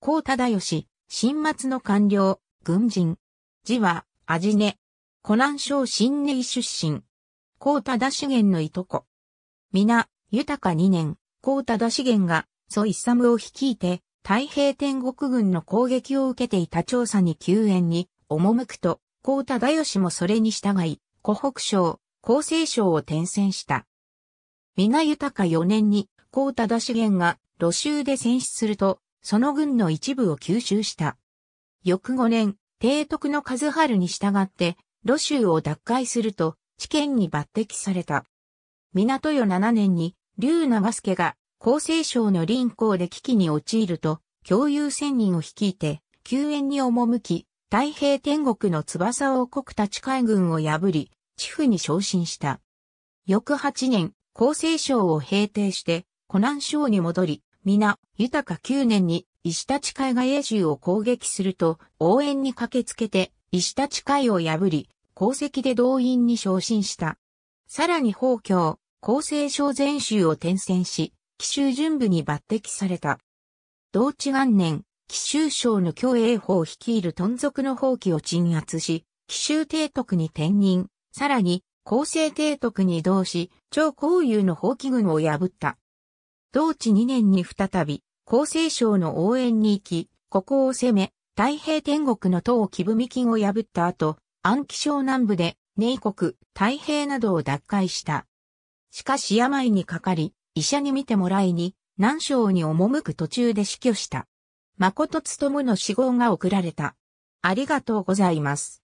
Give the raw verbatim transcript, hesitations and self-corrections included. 甲忠義、新末の官僚、軍人。字は、味根。湖南省新寧出身。甲忠茂のいとこ。皆、豊にねん、甲忠茂が、蘇勇を率いて、太平天国軍の攻撃を受けていた長沙に救援に、赴くと、甲忠義もそれに従い、湖北省、江西省を転戦した。皆豊よねんに、甲忠茂が、露州で戦死すると、その軍の一部を吸収した。翌ごねん、提督の数春に従って、露州を奪回すると、知県に抜擢された。皆豊ななねんに、劉長介が、江西省の臨江で危機に陥ると、強勇千人を率いて、救援に赴き、太平天国の翼王国立海軍を破り、知府に昇進した。翌はちねん、江西省を平定して、湖南省に戻り、皆、豊きゅうねんに、石立会が永州を攻撃すると、応援に駆けつけて、石立会を破り、功績で動員に昇進した。さらに豊峡、江西省全州を転戦し、貴州準部に抜擢された。同治元年、貴州省の姜栄峰率いる豚族の蜂起を鎮圧し、貴州提督に転任、さらに、江西提督に異動し、張高雄の蜂起軍を破った。同治にねんに再び、江西省の応援に行き、ここを攻め、太平天国の党貴文金を破った後、安徽省南部で、寧国、太平などを奪回した。しかし病にかかり、医者に診てもらいに、南省に赴く途中で死去した。誠勉の死号が贈られた。ありがとうございます。